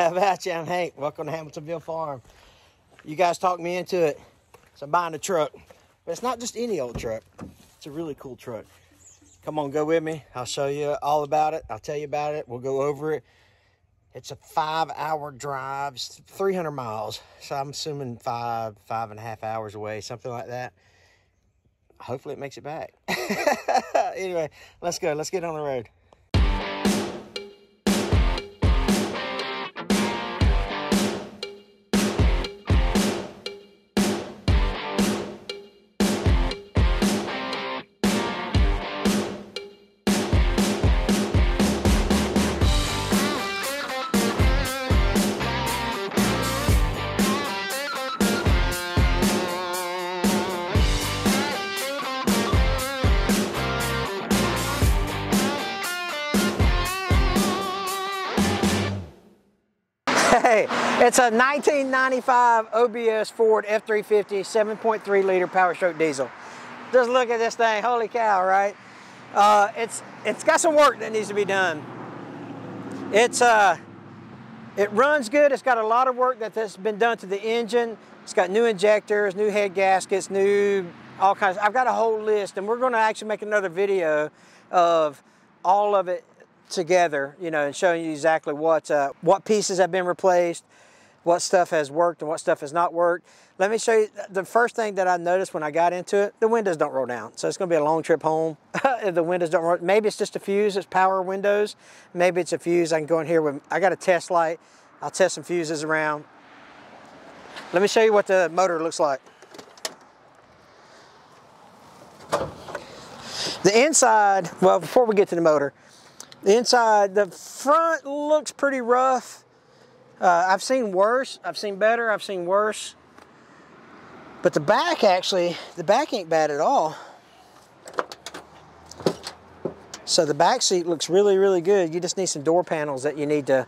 How about you? I'm Hank. Welcome to Hamiltonville Farm. You guys talked me into it, so I'm buying a truck. But it's not just any old truck. It's a really cool truck. Come on, go with me. I'll show you all about it. I'll tell you about it. We'll go over it. It's a 5-hour drive, 300 miles. So I'm assuming five and a half hours away, something like that. Hopefully it makes it back. Anyway, let's go. Let's get on the road. It's a 1995 OBS Ford F350 7.3 liter Power Stroke diesel. Just look at this thing, holy cow, right? It's got some work that needs to be done. It runs good. It's got a lot of work that's been done to the engine. It's got new injectors, new head gaskets, new all kinds. I've got a whole list, and we're going to actually make another video of all of it together, you know, and showing you exactly what pieces have been replaced, what stuff has worked and what stuff has not worked. Let me show you the first thing that I noticed when I got into it. The windows don't roll down, so it's going to be a long trip home. If the windows don't roll, maybe it's just a fuse. It's power windows. Maybe it's a fuse. I can go in here with. I got a test light. I'll test some fuses around. Let me show you what the motor looks like. The inside. Well, before we get to the motor, the inside, the front looks pretty rough. I've seen worse, I've seen better, I've seen worse. But the back actually, the back ain't bad at all. So the back seat looks really, really good. You just need some door panels that you need to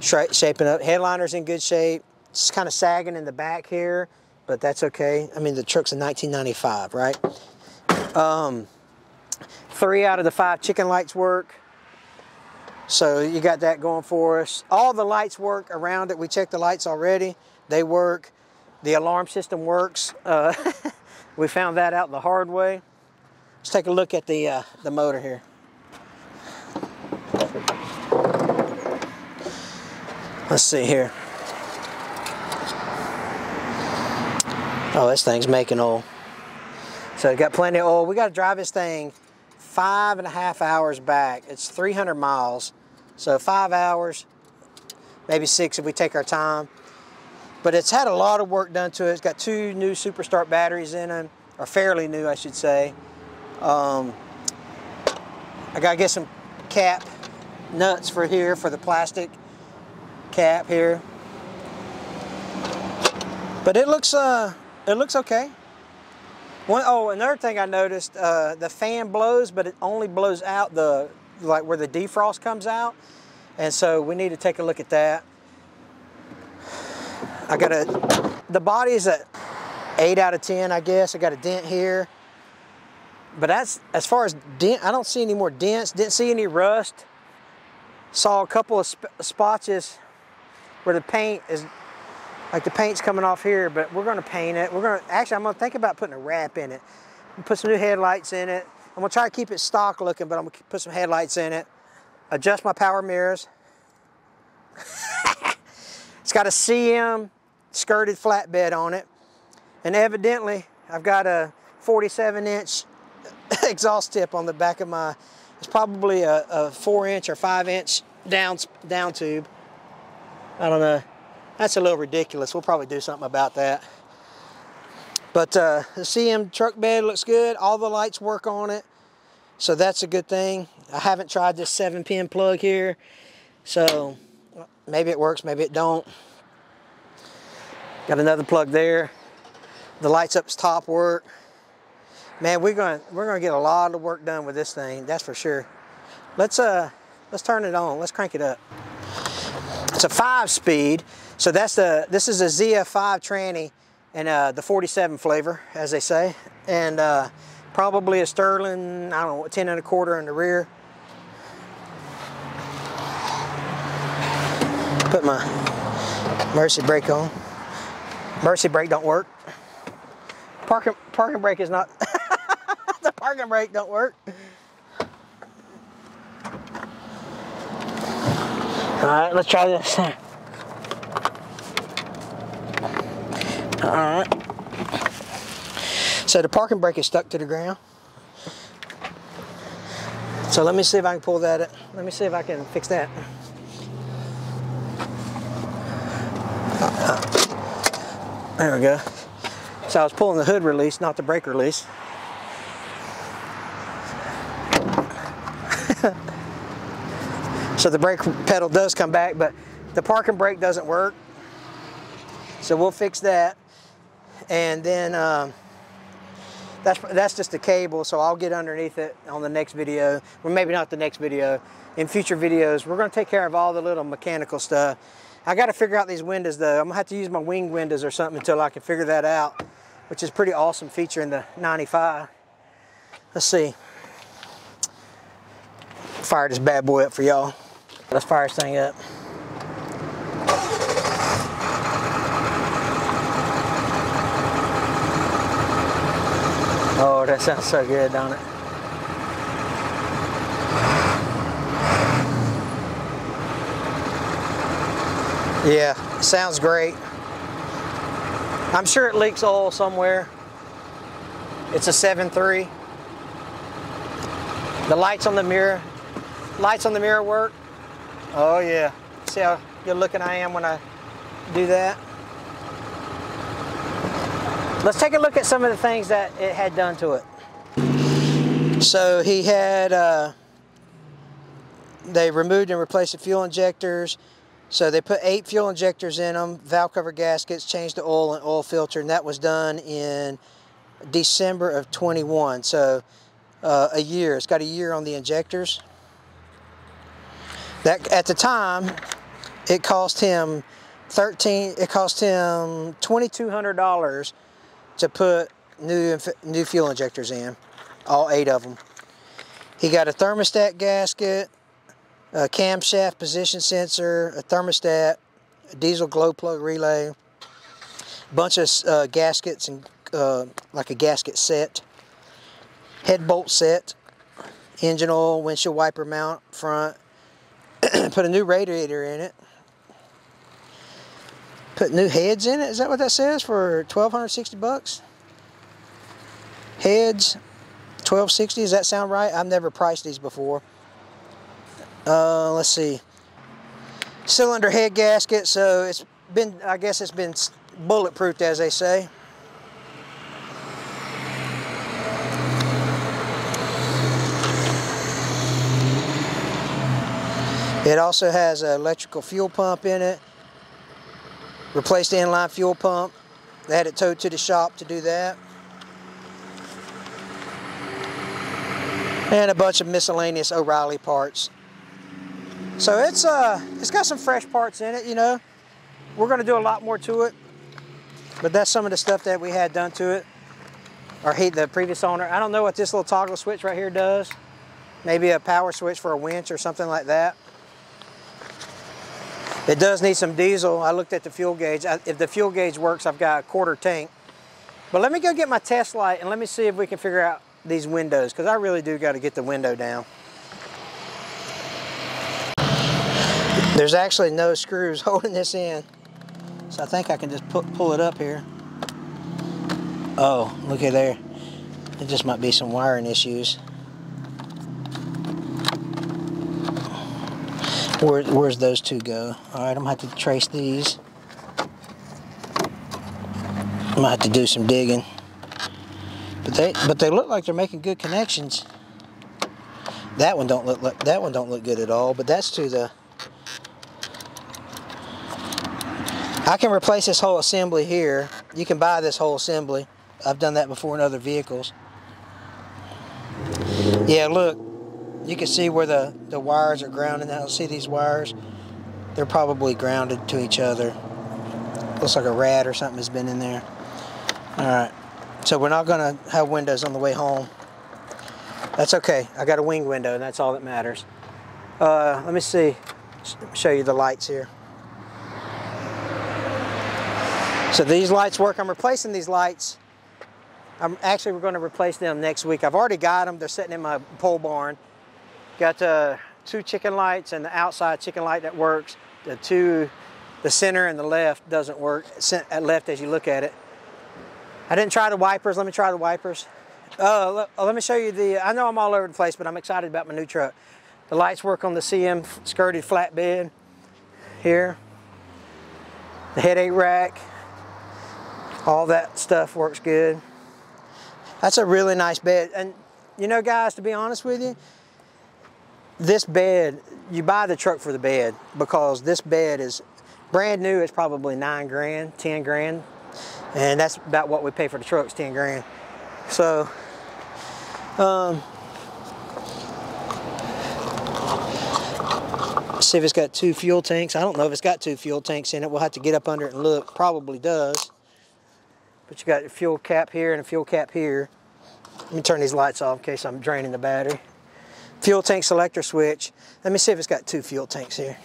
shape up. Headliner's in good shape. It's kind of sagging in the back here, but that's okay. I mean, the truck's in 1995, right? 3 out of the 5 chicken lights work. So you got that going for us. All the lights work around it. We checked the lights already. They work. The alarm system works. We found that out the hard way. Let's take a look at the motor here. Let's see here. Oh, this thing's making oil. So it's got plenty of oil. We got to drive this thing 5.5 hours back. It's 300 miles. So 5 hours, maybe 6 if we take our time. But it's had a lot of work done to it. It's got 2 new SuperStart batteries in them, or fairly new, I should say. I gotta get some cap nuts for here, for the plastic cap here. But it looks okay. Another thing I noticed, the fan blows, but it only blows out the, like where the defrost comes out. And so we need to take a look at that. The body is at 8 out of 10, I guess. I got a dent here. But that's, as far as dent, I don't see any more dents. Didn't see any rust. Saw a couple of spots where the paint is, like the paint's coming off here, but we're gonna paint it. I'm gonna think about putting a wrap in it. Put some new headlights in it. I'm gonna try to keep it stock looking, but I'm gonna put some headlights in it. Adjust my power mirrors. It's got a CM skirted flatbed on it. And evidently, I've got a 47-inch exhaust tip on the back of my, it's probably a 4-inch or 5-inch down tube. I don't know. That's a little ridiculous. We'll probably do something about that. But the CM truck bed looks good. All the lights work on it. So that's a good thing. I haven't tried this 7-pin plug here. So maybe it works, maybe it don't. Got another plug there. The lights up top work. Man, we're gonna get a lot of work done with this thing, that's for sure. Let's turn it on. Let's crank it up. It's a 5-speed. So this is a ZF5 tranny and the 47 flavor, as they say. And probably a Sterling, I don't know, 10 and a quarter in the rear. put my mercy brake on. Mercy brake don't work. Parking brake is not. The parking brake don't work. All right, let's try this. All right. So the parking brake is stuck to the ground. So let me see if I can pull that up. Let me see if I can fix that. There we go. So I was pulling the hood release, not the brake release. So the brake pedal does come back, but the parking brake doesn't work. So we'll fix that. And then that's just the cable, so I'll get underneath it on the next video. Well, maybe not the next video. In future videos, we're gonna take care of all the little mechanical stuff. I gotta figure out these windows though. I'm gonna have to use my wing windows or something until I can figure that out, which is a pretty awesome feature in the 95. Let's see. Fire this bad boy up for y'all. Let's fire this thing up. Oh, that sounds so good, don't it? Yeah, sounds great. I'm sure it leaks oil somewhere. It's a 7.3. The lights on the mirror work. Oh yeah. See how good looking I am when I do that? Let's take a look at some of the things that it had done to it. So he had, they removed and replaced the fuel injectors. So they put 8 fuel injectors in them, valve cover gaskets, changed the oil and oil filter, and that was done in December of 21. So a year, it's got a year on the injectors. That at the time, it cost him $2,200 to put new fuel injectors in, all 8 of them. He got a thermostat gasket, a camshaft position sensor, a thermostat, a diesel glow plug relay, a bunch of gaskets and like a gasket set, head bolt set, engine oil, windshield wiper mount front, put a new radiator in it, put new heads in it, is that what that says, for $1,260 bucks? Heads, $1,260, does that sound right? I've never priced these before. Let's see, cylinder head gasket, so it's been, I guess it's been bulletproofed, as they say. It also has an electrical fuel pump in it. Replaced the inline fuel pump. They had it towed to the shop to do that. And a bunch of miscellaneous O'Reilly parts. So it's got some fresh parts in it, you know. We're gonna do a lot more to it, but that's some of the stuff that we had done to it, or the previous owner. I don't know what this little toggle switch right here does. Maybe a power switch for a winch or something like that. It does need some diesel. I looked at the fuel gauge. If the fuel gauge works, I've got a quarter tank. But let me go get my test light and let me see if we can figure out these windows, because I really do gotta get the window down. There's actually no screws holding this in, so I think I can just pull it up here. Oh, look at there. There just might be some wiring issues. Where's those two go? All right, I'm gonna have to trace these. I'm gonna have to do some digging. But they look like they're making good connections. That one don't look good at all. But that's to the. I can replace this whole assembly here. You can buy this whole assembly. I've done that before in other vehicles. Yeah, look, you can see where the wires are grounded now. See these wires? They're probably grounded to each other. Looks like a rat or something has been in there. All right, so we're not gonna have windows on the way home. That's okay, I got a wing window and that's all that matters. Let me see, show you the lights here. So these lights work. I'm replacing these lights. We're going to replace them next week. I've already got them. They're sitting in my pole barn. Got two chicken lights and the outside chicken light that works. The center and the left doesn't work. At left as you look at it. I didn't try the wipers. Let me try the wipers. Let me show you the, I know I'm all over the place, but I'm excited about my new truck. The lights work on the CM skirted flatbed here. The headache rack, all that stuff works good. That's a really nice bed. And you know, guys, to be honest with you, this bed, you buy the truck for the bed, because this bed is brand new. It's probably 9 grand, 10 grand. And that's about what we pay for the trucks, 10 grand. So, let's see if it's got two fuel tanks. I don't know if it's got two fuel tanks in it. We'll have to get up under it and look. Probably does. But you got a fuel cap here and a fuel cap here. Let me turn these lights off in case I'm draining the battery. Fuel tank selector switch. Let me see if it's got two fuel tanks here.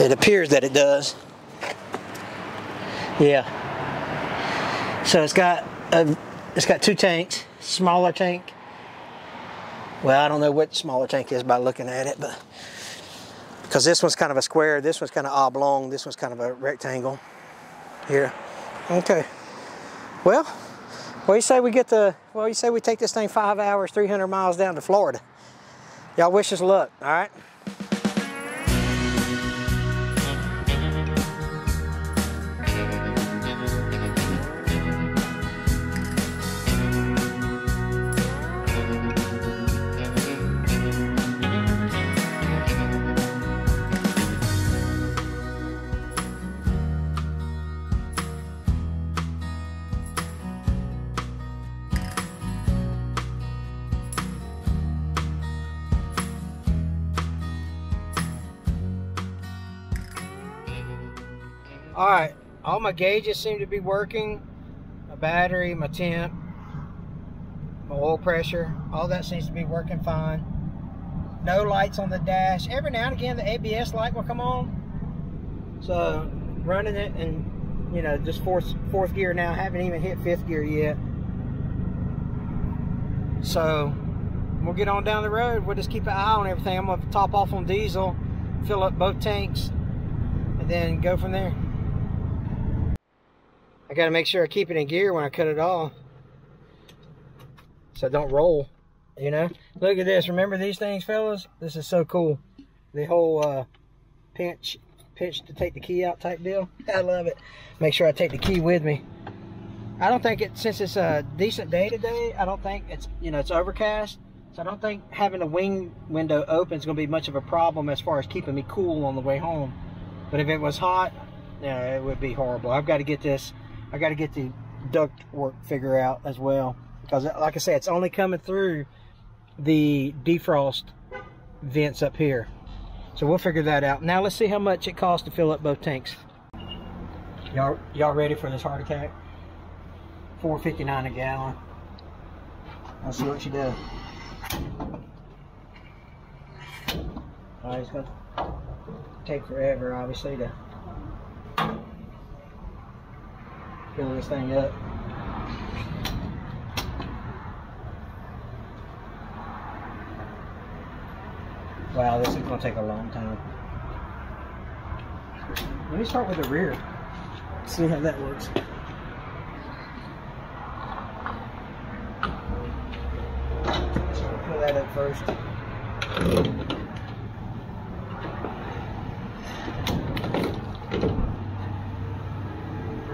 It appears that it does. Yeah. So it's got two tanks, smaller tank. Well, I don't know what smaller tank is by looking at it, but because this one's kind of a square, this one's kind of oblong, this one's kind of a rectangle here. Okay. Well, what do you say we get the, well, you say we take this thing 5 hours, 300 miles down to Florida. Y'all wish us luck, all right? All right, all my gauges seem to be working. My battery, my temp, my oil pressure, all that seems to be working fine. No lights on the dash. Every now and again, the ABS light will come on. So running it and, you know, just fourth gear now. I haven't even hit fifth gear yet. So we'll get on down the road. We'll just keep an eye on everything. I'm gonna top off on diesel, fill up both tanks, and then go from there. I gotta make sure I keep it in gear when I cut it off, so I don't roll, you know? Look at this, remember these things, fellas? This is so cool. The whole pinch to take the key out type deal. I love it. Make sure I take the key with me. I don't think it, since it's a decent day today, I don't think it's, you know, it's overcast. So I don't think having a wing window open is gonna be much of a problem as far as keeping me cool on the way home. But if it was hot, yeah, it would be horrible. I've gotta get this. I got to get the duct work figured out as well, because like I said, it's only coming through the defrost vents up here. So we'll figure that out. Now let's see how much it costs to fill up both tanks. Y'all ready for this heart attack? $4.59 a gallon. Let's see what she does. All right, it's going to take forever, obviously, to fill this thing up. Wow, this is going to take a long time. Let me start with the rear. See how that looks. So we'll fill that up first.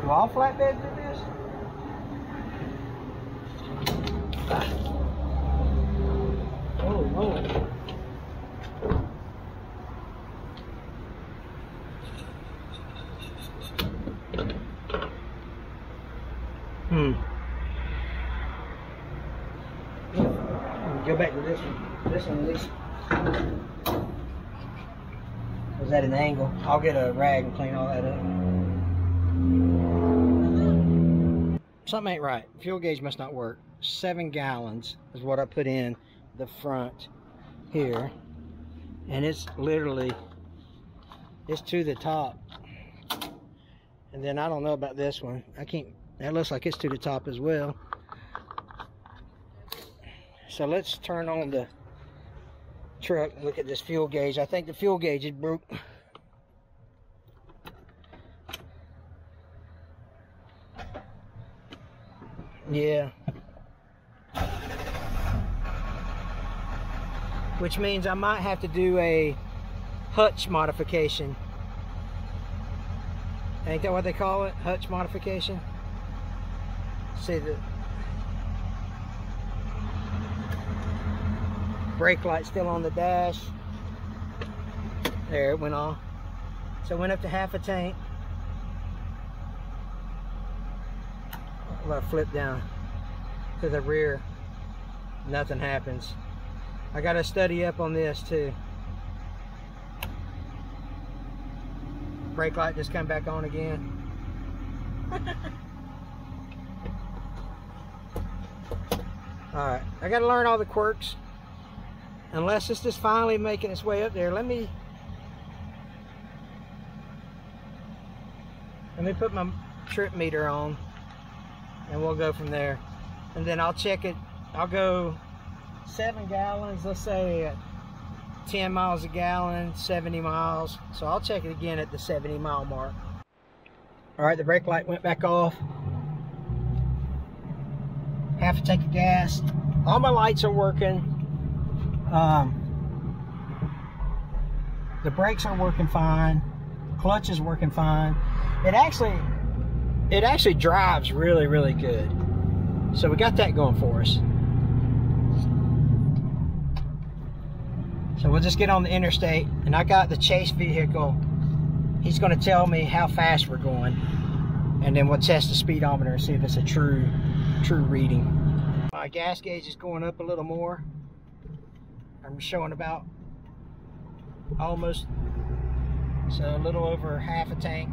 Do all flatbeds do this? Oh, Lord. Go back to this one. This one at least. Was that an angle? I'll get a rag and clean all that up. Something ain't right. Fuel gauge must not work. 7 gallons is what I put in the front here, and it's literally, it's to the top. And then I don't know about this one. I can't, that looks like it's to the top as well. So let's turn on the truck and look at this fuel gauge. I think the fuel gauge is broke. Yeah. Which means I might have to do a hutch modification. Ain't that what they call it? Hutch modification? See the brake light still on the dash. There, it went off. So it went up to half a tank. I'm gonna flip down to the rear. Nothing happens. I gotta study up on this too. Brake light just come back on again. Alright, I gotta learn all the quirks. Unless it's just finally making its way up there. Let me put my trip meter on and we'll go from there. And then I'll check it. I'll go 7 gallons, let's say 10 miles a gallon, 70 miles. So I'll check it again at the 70 mile mark. All right, the brake light went back off. Half a tank of gas. All my lights are working. The brakes are working fine. Clutch is working fine. It actually drives really, really good. So we got that going for us. So we'll just get on the interstate, and I got the chase vehicle. He's going to tell me how fast we're going, and then we'll test the speedometer and see if it's a true reading. My gas gauge is going up a little more. I'm showing about almost, so a little over half a tank.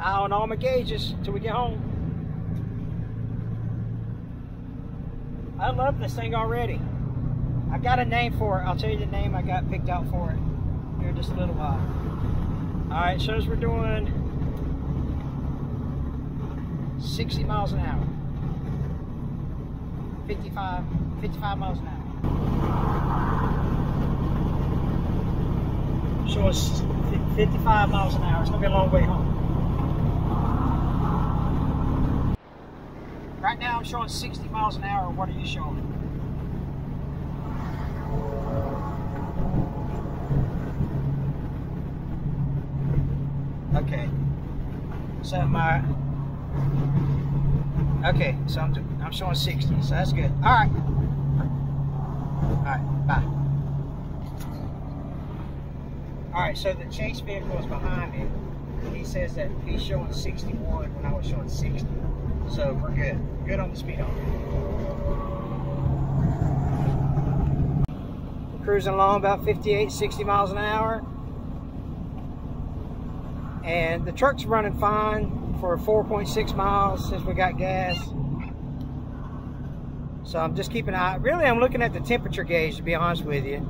Eye on all my gauges till we get home. I love this thing already. I got a name for it. I'll tell you the name I got picked out for it here in just a little while. Alright, shows we're doing 60 miles an hour. 55 miles an hour. So it's 55 miles an hour. It's gonna be a long way home. Right now I'm showing 60 miles an hour. What are you showing? Okay. So I'm showing 60. So that's good. All right. Bye. All right. So the chase vehicle is behind me. He says that he's showing 61 when I was showing 60. So we're good. Good on the speedometer. Cruising along about 58, 60 miles an hour. And the truck's running fine for 4.6 miles since we got gas. So I'm just keeping an eye. Really, I'm looking at the temperature gauge, to be honest with you.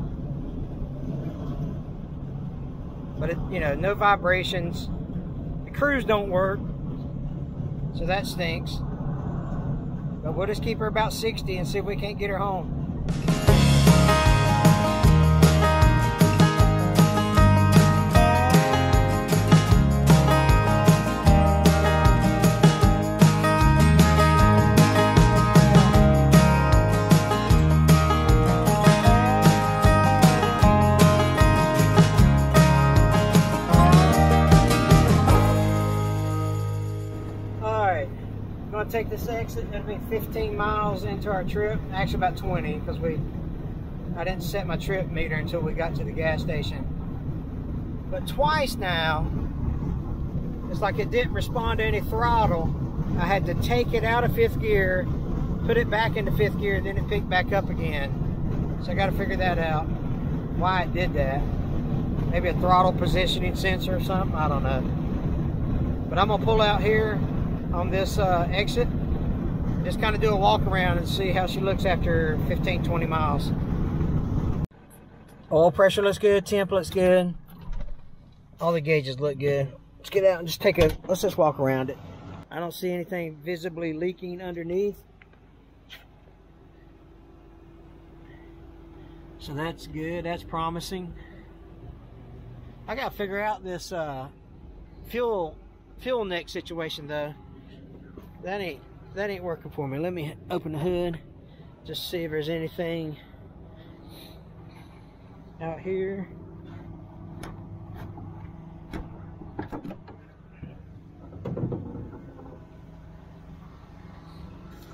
But, you know, no vibrations. The crews don't work. So that stinks. But we'll just keep her about 60 and see if we can't get her home. Take this exit. It'll be 15 miles into our trip. Actually, about 20, because I didn't set my trip meter until we got to the gas station. But twice now, it's like it didn't respond to any throttle. I had to take it out of fifth gear, put it back into fifth gear, then it picked back up again. So I got to figure that out. why it did that. Maybe a throttle positioning sensor or something, I don't know. But I'm gonna pull out here on this exit, just kind of do a walk around and see how she looks after 15-20 miles. Oil pressure looks good, temp looks good, all the gauges look good. Let's get out and just take a, let's just walk around it. I don't see anything visibly leaking underneath, so that's good, that's promising. I gotta figure out this fuel neck situation though. That ain't working for me. Let me open the hood, just see if there's anything out here.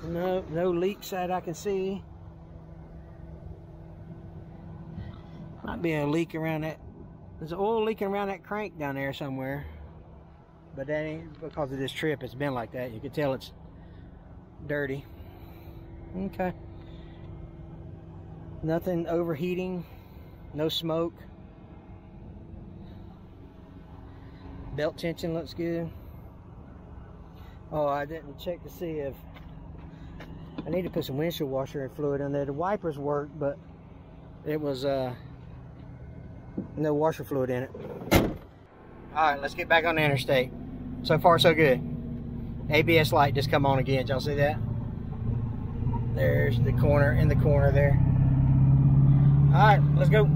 No leaks that I can see. Might be a leak around that. There's oil leaking around that crank down there somewhere. But that ain't because of this trip. It's been like that. You can tell it's dirty. Okay. Nothing overheating. No smoke. Belt tension looks good. Oh, I didn't check to see if I need to put some windshield washer and fluid in there. The wipers work, but it was no washer fluid in it. Alright, let's get back on the interstate. So far so good. ABS light just come on again. Y'all see that? There's the corner, in the corner there. Alright, let's go.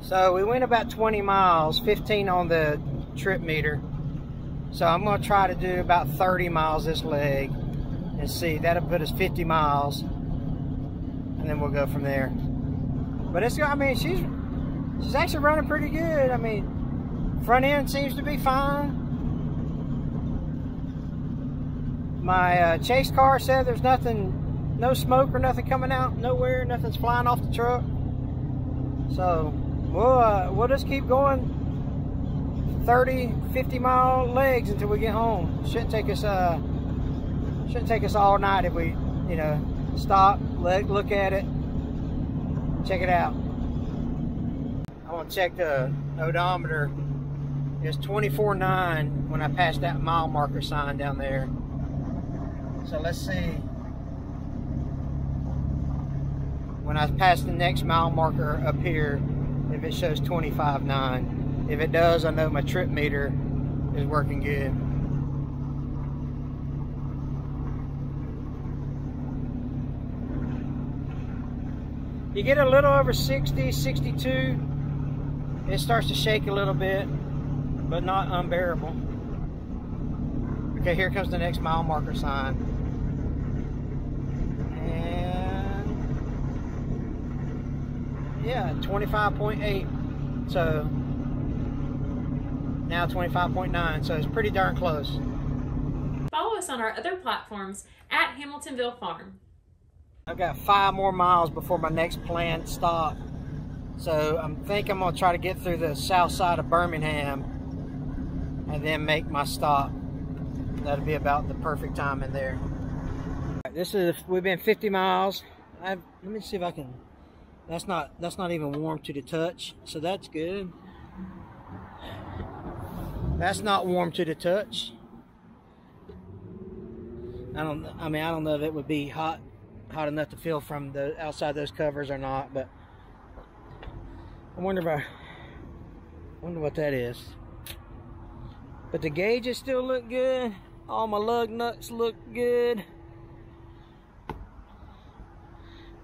So we went about 20 miles, 15 on the trip meter. So I'm gonna try to do about 30 miles this leg and see, that'll put us 50 miles and then we'll go from there. But it's, I mean, she's actually running pretty good. I mean, front end seems to be fine. My chase car said there's nothing, no smoke or nothing coming out nowhere, nothing's flying off the truck. So we'll just keep going 30, 50 mile legs until we get home. Shouldn't take us all night if we, you know, stop, look at it, check it out. I want to check the odometer. It's 24.9 when I passed that mile marker sign down there. So let's see. When I pass the next mile marker up here, if it shows 25.9. If it does, I know my trip meter is working good. You get a little over 60, 62, it starts to shake a little bit, but not unbearable. Okay, here comes the next mile marker sign. Yeah, 25.8, so now 25.9, so it's pretty darn close. Follow us on our other platforms at Hamiltonville Farm. I've got 5 more miles before my next planned stop, so I think I'm going to try to get through the south side of Birmingham and then make my stop. That'll be about the perfect time in there. Right, we've been 50 miles. Let me see if I can... That's not even warm to the touch, so that's good. That's not warm to the touch. I don't know if it would be hot enough to feel from the outside those covers or not, but I wonder what that is. But the gauges still look good. All my lug nuts look good.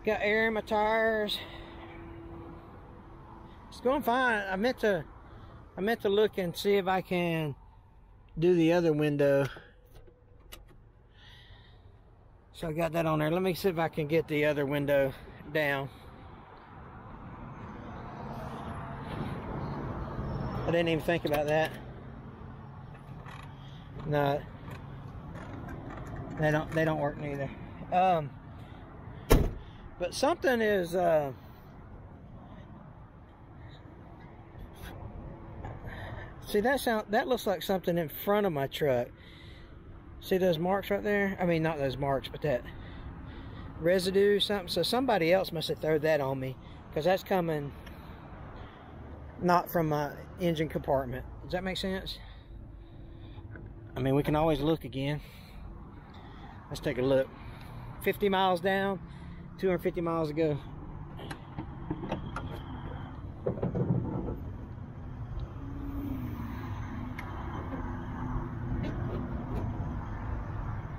Got air in my tires. It's going fine. I meant to look and see if I can do the other window. So I got that on there. Let me see if I can get the other window down. I didn't even think about that. No, they don't work neither. But something is, See, that looks like something in front of my truck. See those marks right there? I mean, not those marks, but that residue or something. So somebody else must have thrown that on me, because that's coming not from my engine compartment. Does that make sense? I mean, we can always look again. Let's take a look. 50 miles down, 250 miles to go.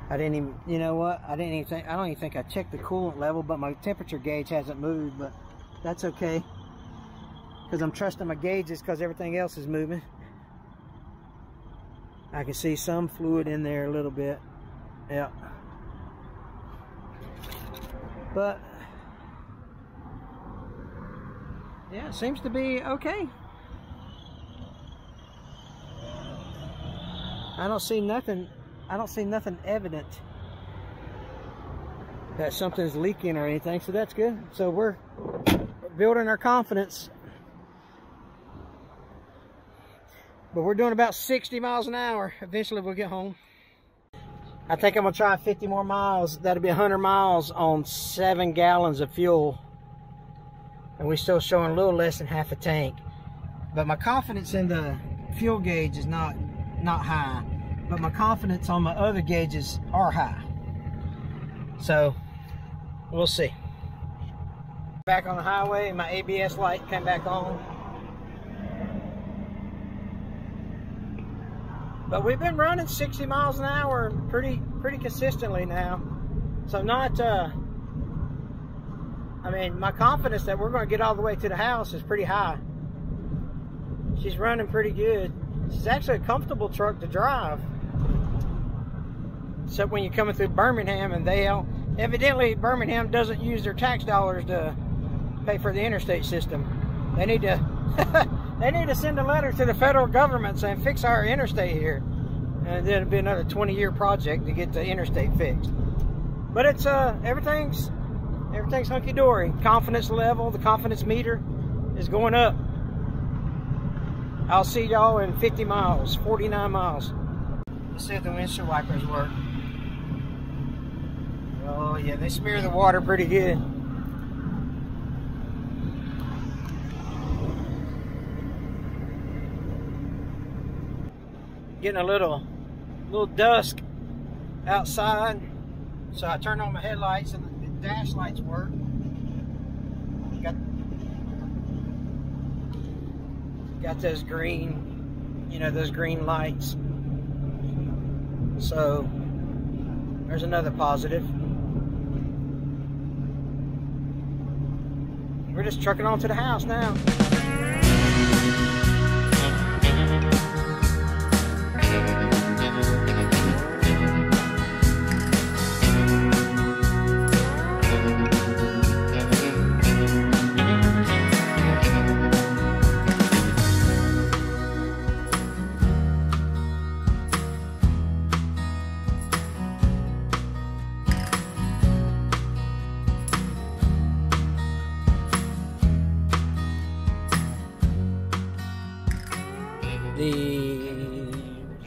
I didn't even, you know what? I didn't even think, I don't even think I checked the coolant level, but my temperature gauge hasn't moved, but that's okay. Because I'm trusting my gauges, because everything else is moving. I can see some fluid in there a little bit. Yeah. But yeah, it seems to be okay. I don't see nothing. I don't see nothing evident that something's leaking or anything, so that's good. So we're building our confidence. But we're doing about 60 miles an hour. Eventually we'll get home. I think I'm gonna try 50 more miles. That'll be 100 miles on 7 gallons of fuel. And we're still showing a little less than half a tank. But my confidence in the fuel gauge is not high. But my confidence on my other gauges are high. So, we'll see. Back on the highway, and my ABS light came back on. But we've been running 60 miles an hour pretty consistently now. So not, I mean, my confidence that we're gonna get all the way to the house is pretty high. She's running pretty good. She's actually a comfortable truck to drive. Except when you're coming through Birmingham, and they evidently Birmingham doesn't use their tax dollars to pay for the interstate system. They need to send a letter to the federal government saying fix our interstate here, and then it'll be another 20-year project to get the interstate fixed. But it's everything's hunky dory. Confidence level, the confidence meter is going up. I'll see y'all in 50 miles, 49 miles. Let's see if the windshield wipers work. Oh yeah, they smear the water pretty good. Getting a little dusk outside, so I turned on my headlights and the dash lights work. Got those green, you know, those green lights. So there's another positive. We're just trucking on to the house now.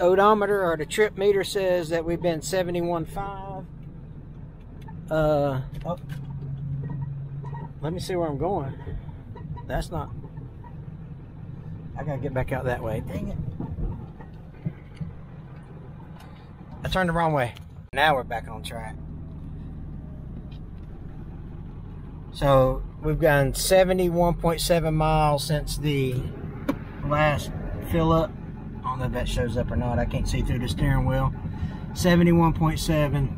Odometer or the trip meter says that we've been 71.5. Oh, let me see where I'm going. That's not. I gotta get back out that way. Dang it! I turned the wrong way. Now we're back on track. So we've gone 71.7 miles since the last fill up. I don't know if that shows up or not. I can't see through the steering wheel. 71.7.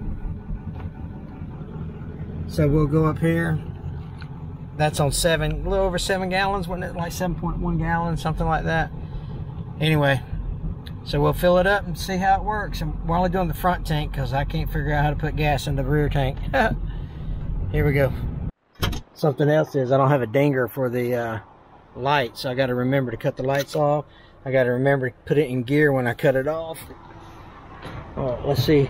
So we'll go up here. That's on a little over 7 gallons, wasn't it? Like 7.1 gallons, something like that. Anyway, so we'll fill it up and see how it works. And we're only doing the front tank because I can't figure out how to put gas in the rear tank. Here we go. Something else is I don't have a dinger for the light, so I got to remember to cut the lights off. I gotta remember to put it in gear when I cut it off. Alright, let's see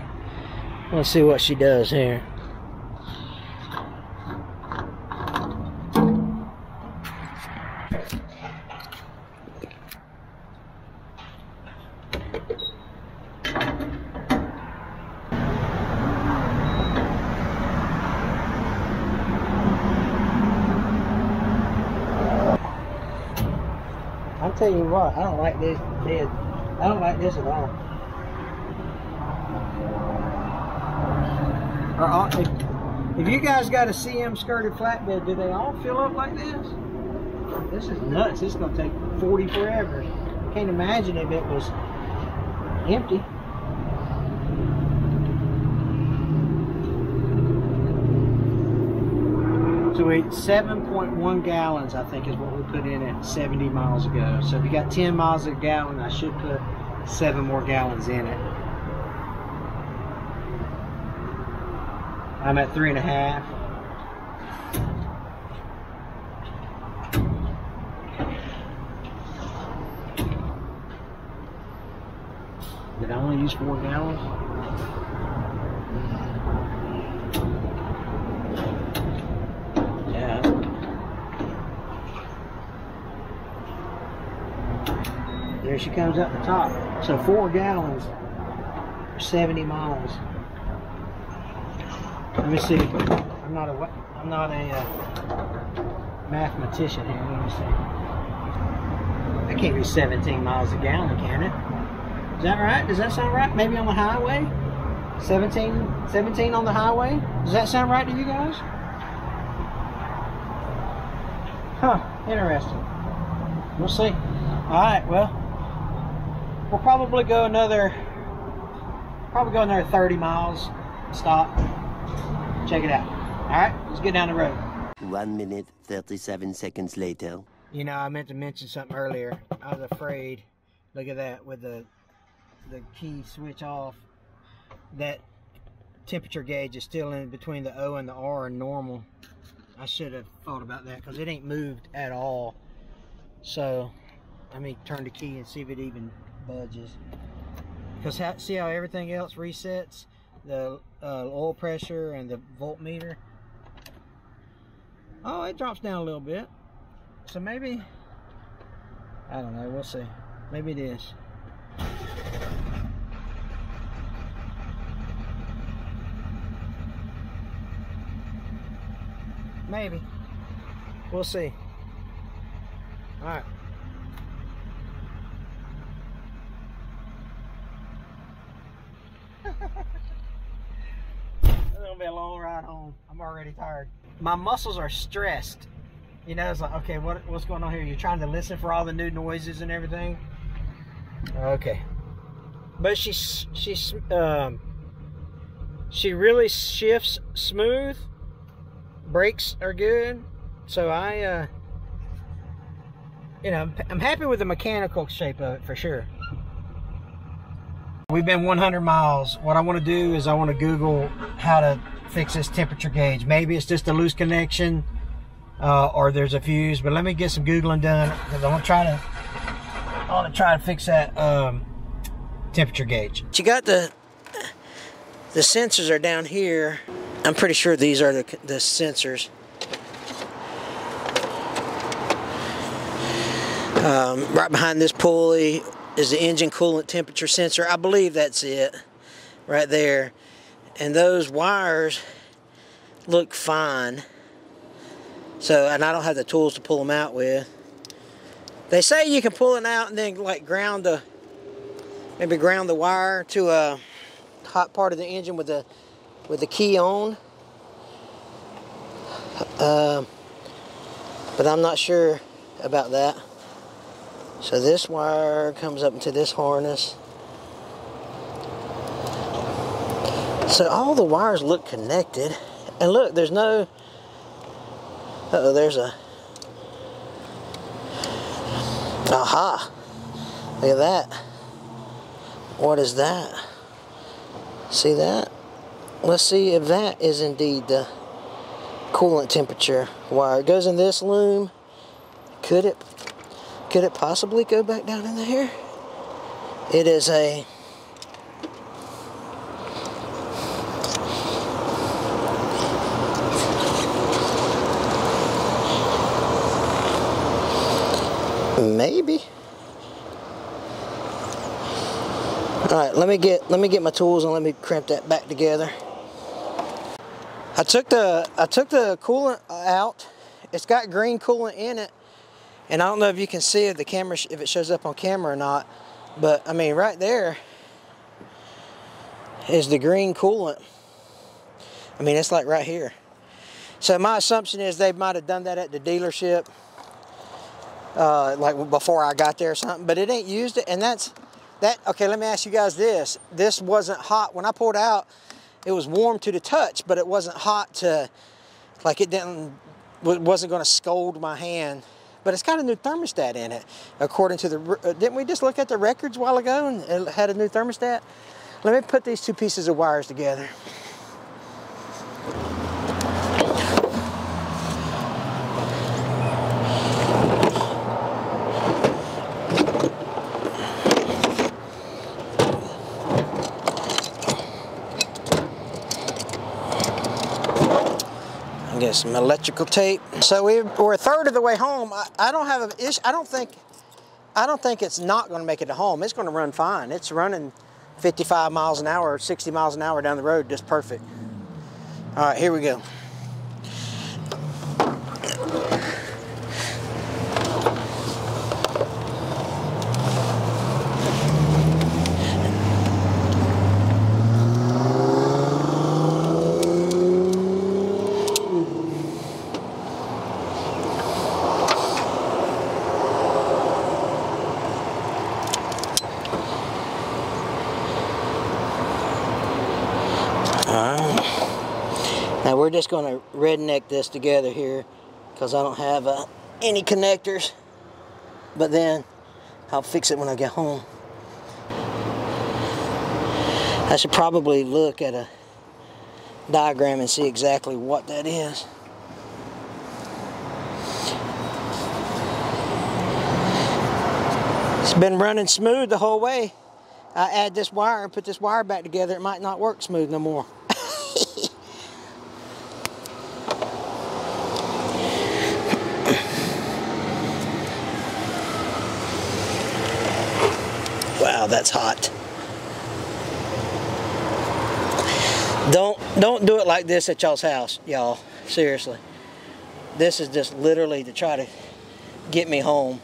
what she does here. tell you what, I don't like this. I don't like this at all. If you guys got a CM skirted flatbed, do they all fill up like this? This is nuts. This is going to take 40 forever. Can't imagine if it was empty. So it's 7.1 gallons, I think, is what we put in at 70 miles ago. So if you got 10 miles a gallon, I should put 7 more gallons in it. I'm at 3.5. Did I only use 4 gallons? Yeah. There she comes up the top. So 4 gallons for 70 miles. Let me see. I'm not a mathematician here. Let me see. That can't be 17 miles a gallon, can it? Is that right? Does that sound right? Maybe on the highway? 17 on the highway? Does that sound right to you guys? Huh, interesting. We'll see. Alright, well, we'll probably go another 30 miles. Stop. Check it out. All right, let's get down the road. 1 minute, 37 seconds later. You know, I meant to mention something earlier. I was afraid, look at that, with the key switch off, that temperature gauge is still in between the O and the R and normal. I should have thought about that because it ain't moved at all. So, let me turn the key and see if it even budges. Because see how everything else resets? The oil pressure and the voltmeter. Oh, it drops down a little bit. So maybe, I don't know, we'll see. Maybe it is. Maybe. We'll see. All right. Be a long ride home. I'm already tired. My muscles are stressed. You know, it's like, okay, what's going on here? You're trying to listen for all the new noises and everything. Okay, but she really shifts smooth. Brakes are good, so I you know, I'm happy with the mechanical shape of it for sure. We've been 100 miles. What I want to do is I want to Google how to fix this temperature gauge. Maybe it's just a loose connection or there's a fuse, but let me get some Googling done because I want to try to fix that temperature gauge. You got the sensors are down here. I'm pretty sure these are the sensors. Right behind this pulley is the engine coolant temperature sensor. I believe that's it right there. And those wires look fine. So, and I don't have the tools to pull them out with. They say you can pull it out and then like maybe ground the wire to a hot part of the engine with the key on. But I'm not sure about that. So this wire comes up into this harness. So all the wires look connected. And look, there's no... Uh-oh, there's a... Aha! Look at that. What is that? See that? Let's see if that is indeed the coolant temperature wire. It goes in this loom. Could it possibly go back down in there? It is a... Maybe. Alright, let me get my tools and let me crimp that back together. I took the coolant out. It's got green coolant in it. And I don't know if you can see if the camera, if it shows up on camera or not, but I mean, right there is the green coolant. I mean, it's like right here. So my assumption is they might have done that at the dealership, like before I got there or something, but it ain't used it. And that's that. Okay, let me ask you guys this. This wasn't hot when I pulled out. It was warm to the touch, but it wasn't hot to, like, it wasn't going to scold my hand. But it's got a new thermostat in it, according to the, didn't we just look at the records a while ago and it had a new thermostat? Let me put these two pieces of wires together. Get some electrical tape. So we're a third of the way home. I don't have an issue. I don't think it's not going to make it to home. It's going to run fine. It's running 55 miles an hour, 60 miles an hour down the road, just perfect. All right, here we go. We're just going to redneck this together here because I don't have any connectors, but then I'll fix it when I get home. I should probably look at a diagram and see exactly what that is. It's been running smooth the whole way. I add this wire and put this wire back together, it might not work smooth no more. That's hot. Don't do it like this at y'all's house, y'all. Seriously. This is just literally to try to get me home.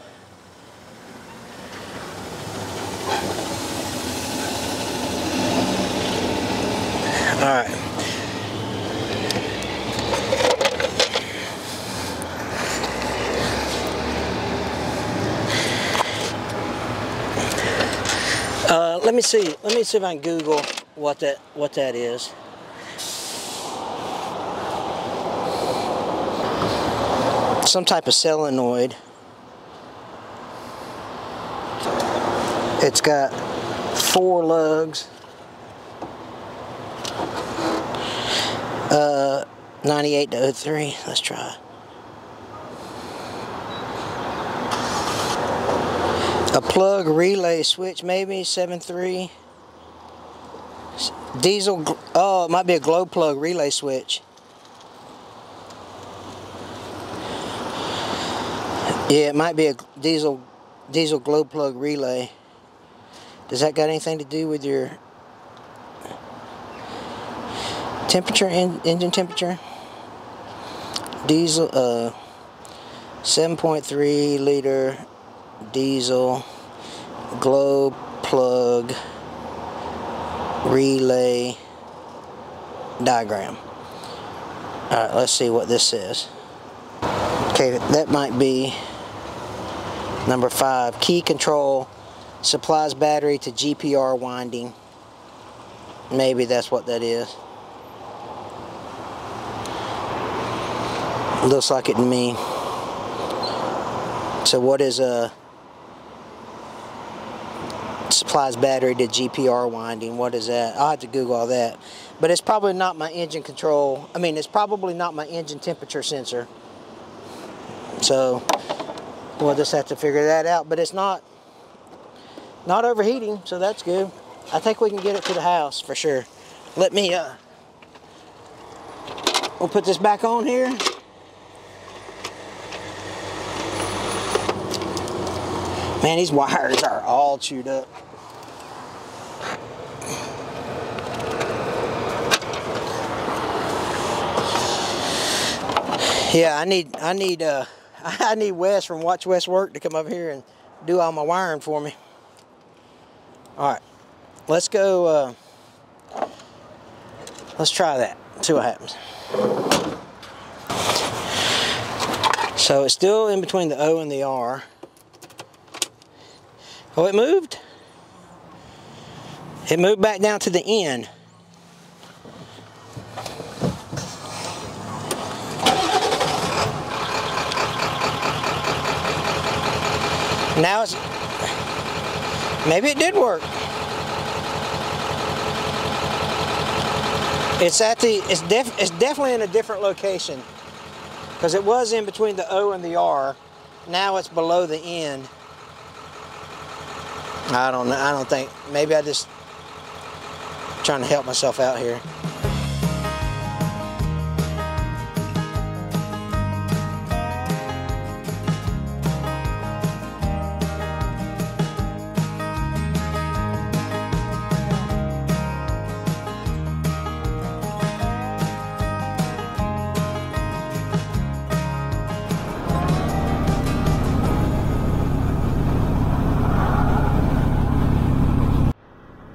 All right. Let me see. Let me see if I can Google what that is. Some type of solenoid. It's got 4 lugs. 98 to 03. Let's try. A plug relay switch, maybe 7.3. Diesel, oh, it might be a glow plug relay switch. Yeah, it might be a diesel glow plug relay. Does that got anything to do with your temperature, engine temperature? Diesel, 7.3 liter. Diesel glow plug relay diagram. All right, let's see what this says. Okay, that might be number 5. Key control supplies battery to GPR winding. Maybe that's what that is. Looks like it to me. So what is a supplies battery to GPR winding? What is that? I'll have to Google all that. But it's probably not my engine control. I mean, it's probably not my engine temperature sensor. So we'll just have to figure that out. But it's not overheating, so that's good. I think we can get it to the house for sure. Let me we'll put this back on here. Man, these wires are all chewed up. Yeah, I need I need Wes from Watch Wes Work to come up here and do all my wiring for me. All right, let's go. Let's try that, see what happens. So it's still in between the O and the R. Oh, it moved? It moved back down to the N. Now it's, maybe it did work. It's at the, it's definitely in a different location, because it was in between the O and the R. Now it's below the N. I don't know, I don't think, maybe I just trying to help myself out here.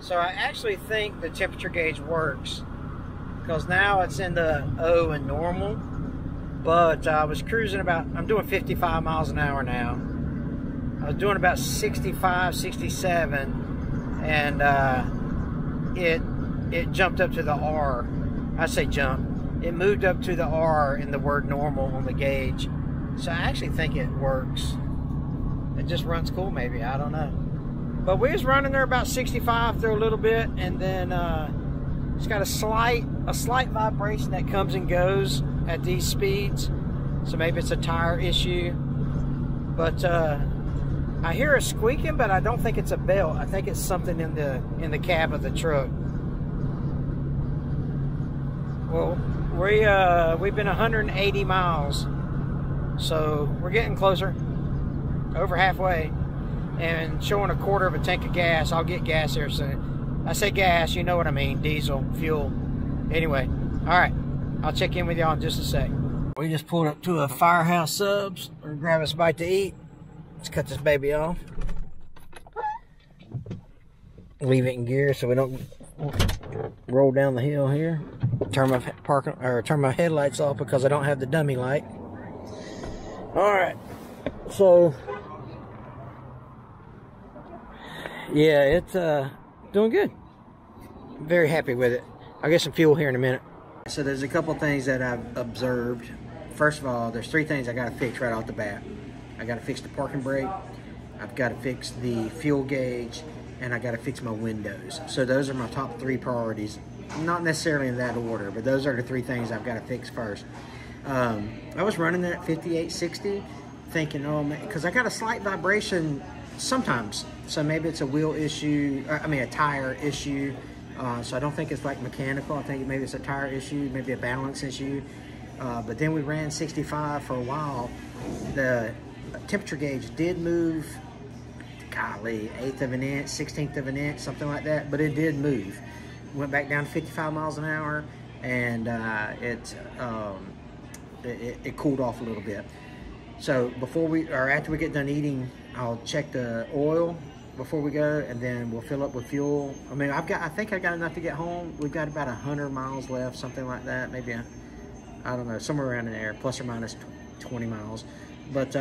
So I actually think the temperature gauge works, because now it's in the O and normal, but I was cruising about, I'm doing 55 miles an hour now. I was doing about 65, 67, and it jumped up to the R. I say jump. It moved up to the R in the word normal on the gauge. So I actually think it works. It just runs cool maybe, I don't know. But we was running there about 65 through a little bit, and then it's got a slight vibration that comes and goes at these speeds. So maybe it's a tire issue. But I hear a squeaking, but I don't think it's a belt. I think it's something in the cab of the truck. Well, we've been 180 miles, so we're getting closer, over halfway. And showing a quarter of a tank of gas. I'll get gas here soon. I say gas, you know what I mean, diesel, fuel. Anyway, all right, I'll check in with y'all in just a sec. We just pulled up to a Firehouse Subs. We're gonna grab us a bite to eat. Let's cut this baby off. Leave it in gear so we don't roll down the hill here. Turn my headlights off because I don't have the dummy light. All right, so. Yeah, it's doing good. Very happy with it. I'll get some fuel here in a minute. So there's a couple things that I've observed. First of all, there's three things I gotta fix right off the bat. I gotta fix the parking brake, I've gotta fix the fuel gauge, and I gotta fix my windows. So those are my top three priorities. Not necessarily in that order, but those are the three things I've gotta fix first. I was running that 5860, thinking, oh man, because I got a slight vibration sometimes. So maybe it's a wheel issue, I mean a tire issue. So I don't think it's like mechanical. I think maybe it's a tire issue, maybe a balance issue. But then we ran 65 for a while. The temperature gauge did move, golly, 1/8 of an inch, 1/16 of an inch, something like that, but it did move. Went back down to 55 miles an hour, and it cooled off a little bit. So after we get done eating, I'll check the oil before we go, and then we'll fill up with fuel. I mean, I think I got enough to get home. We've got about 100 miles left, something like that. Maybe, I don't know, somewhere around there, plus or minus 20 miles. But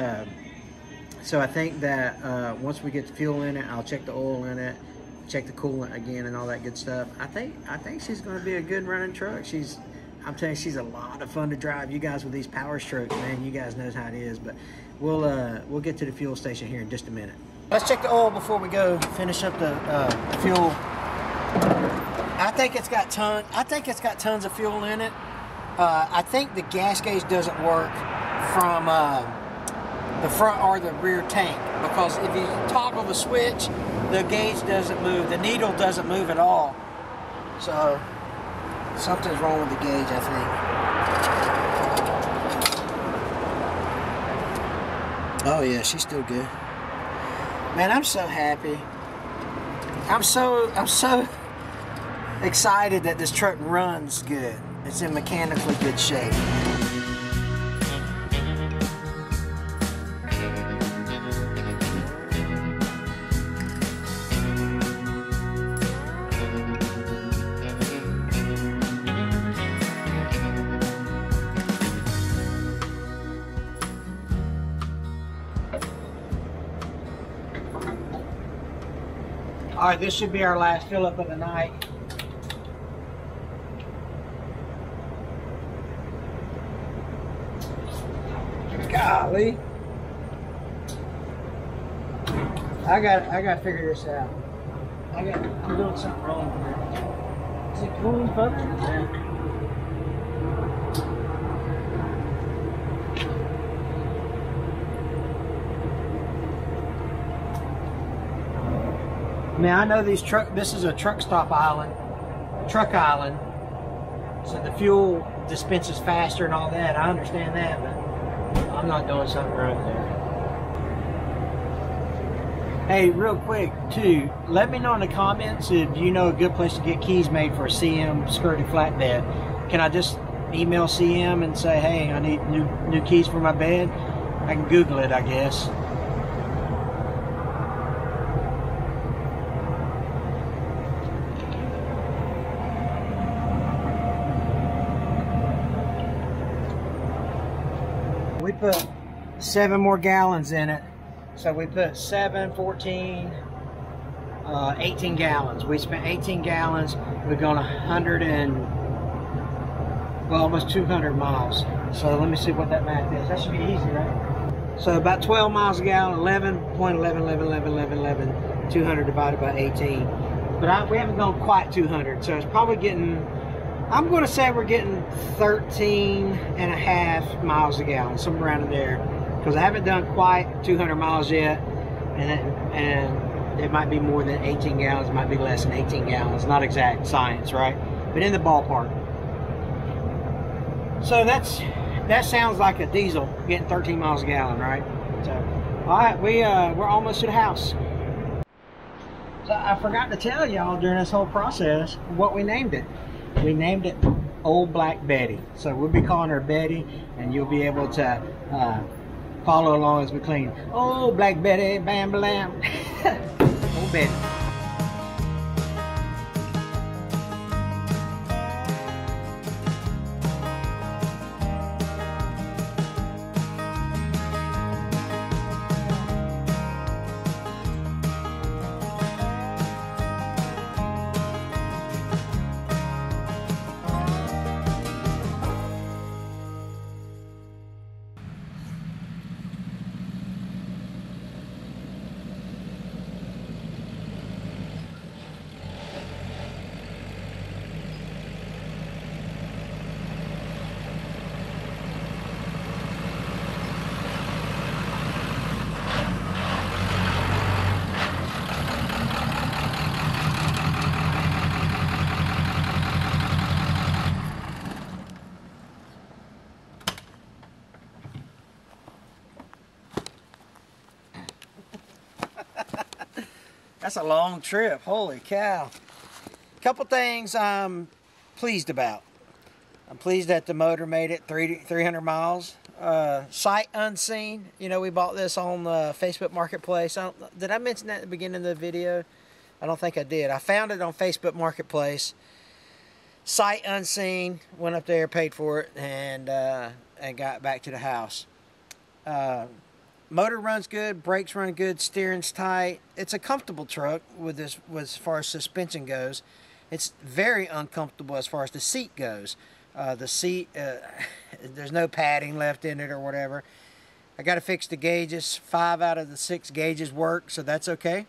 so I think that once we get the fuel in it, I'll check the oil in it, check the coolant again, and all that good stuff. I think she's going to be a good running truck. I'm telling you, she's a lot of fun to drive. You guys with these Power Strokes, man, you guys knows how it is. But we'll get to the fuel station here in just a minute. Let's check the oil before we go. Finish up the fuel. I think it's got tons of fuel in it. I think the gas gauge doesn't work from the front or the rear tank, because if you toggle the switch, the gauge doesn't move. The needle doesn't move at all. So. Something's wrong with the gauge, I think. Oh yeah, she's still good. Man, I'm so happy. I'm so excited that this truck runs good. It's in mechanically good shape. Alright, this should be our last fill up of the night. Golly. I gotta figure this out. I'm doing something wrong here. Is it cooling further in there? Now I know these this is a truck island, so the fuel dispenses faster and all that. I understand that, but I'm not doing something right there. Hey, real quick too, let me know in the comments if you know a good place to get keys made for a CM skirted flatbed. Can I just email CM and say, hey, I need new keys for my bed? I can Google it, I guess. We put 7 more gallons in it, so we put 7, 14, 18 gallons. We spent 18 gallons. We've gone 100 and, well, almost 200 miles. So let me see what that math is. That should be easy, right? So about 12 miles a gallon, 11.11, 200 divided by 18. But we haven't gone quite 200, so it's probably getting, I'm going to say we're getting 13 and a half miles a gallon, somewhere around in there, because I haven't done quite 200 miles yet, and it might be more than 18 gallons, might be less than 18 gallons, not exact science, right? But in the ballpark. So that sounds like a diesel getting 13 miles a gallon, right? So, all right, we're almost at the house. So I forgot to tell y'all during this whole process what we named it. We named it Old Black Betty, so we'll be calling her Betty, and you'll be able to follow along as we clean. Oh, Black Betty, bam, blam. Old Betty. That's a long trip, holy cow. A couple things I'm pleased about. I'm pleased that the motor made it 300 miles. Sight unseen, you know, we bought this on the Facebook Marketplace. Did I mention that at the beginning of the video? I don't think I did. I found it on Facebook Marketplace. Sight unseen, went up there, paid for it, and got back to the house. Motor runs good, brakes run good, steering's tight. It's a comfortable truck with this, as far as suspension goes. It's very uncomfortable as far as the seat goes. The seat, there's no padding left in it or whatever. I got to fix the gauges. 5 out of the 6 gauges work, so that's okay.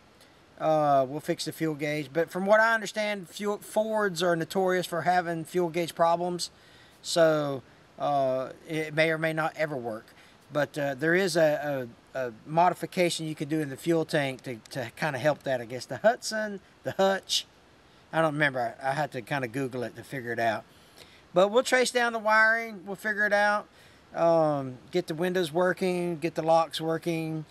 We'll fix the fuel gauge. But from what I understand, Fords are notorious for having fuel gauge problems, so it may or may not ever work. But there is a modification you could do in the fuel tank to kind of help that, I guess. The Hudson, the Hutch, I don't remember. I had to kind of Google it to figure it out. But we'll trace down the wiring. We'll figure it out. Get the windows working, get the locks working,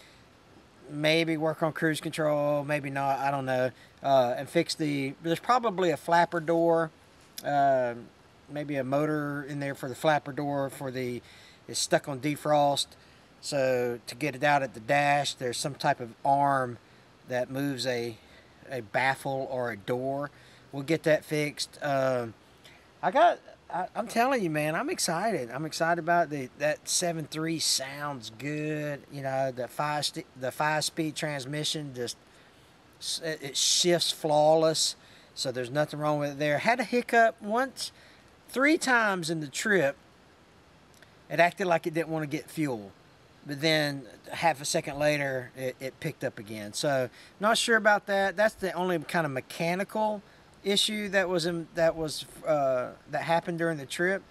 maybe work on cruise control, maybe not. I don't know. And fix the, there's probably a flapper door, maybe a motor in there for the flapper door for the, it's stuck on defrost, so to get it out at the dash, there's some type of arm that moves a baffle or a door. We'll get that fixed. I'm telling you, man, I'm excited. I'm excited about that 7.3 sounds good. You know, the 5-speed transmission just It shifts flawless, so there's nothing wrong with it there. Had a hiccup once, 3 times in the trip. It acted like it didn't want to get fuel, but then half a second later it picked up again. So not sure about that. That's the only kind of mechanical issue that was in, that happened during the trip.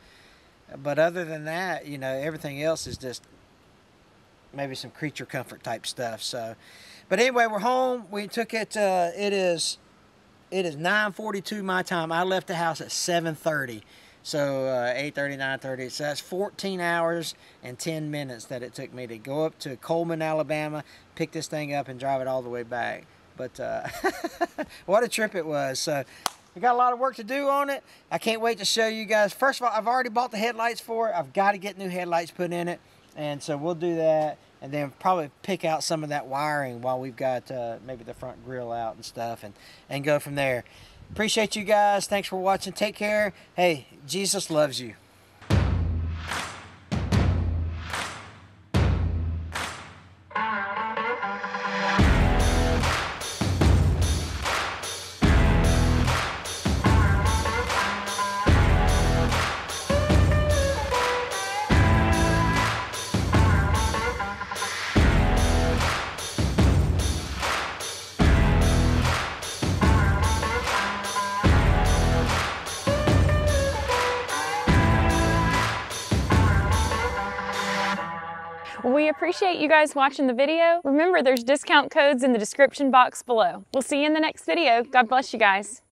But other than that, you know, everything else is just maybe some creature comfort type stuff. So, but anyway, we're home. We took it. It is 9:42 my time. I left the house at 7:30. So 8:30, 9:30, so that's 14 hours and 10 minutes that it took me to go up to Coleman, Alabama, pick this thing up and drive it all the way back. But what a trip it was. So we got a lot of work to do on it. I can't wait to show you guys. First of all, I've already bought the headlights for it. I've got to get new headlights put in it. And so we'll do that and then probably pick out some of that wiring while we've got maybe the front grill out and stuff, and go from there. Appreciate you guys. Thanks for watching. Take care. Hey, Jesus loves you. We appreciate you guys watching the video. Remember, there's discount codes in the description box below. We'll see you in the next video. God bless you guys.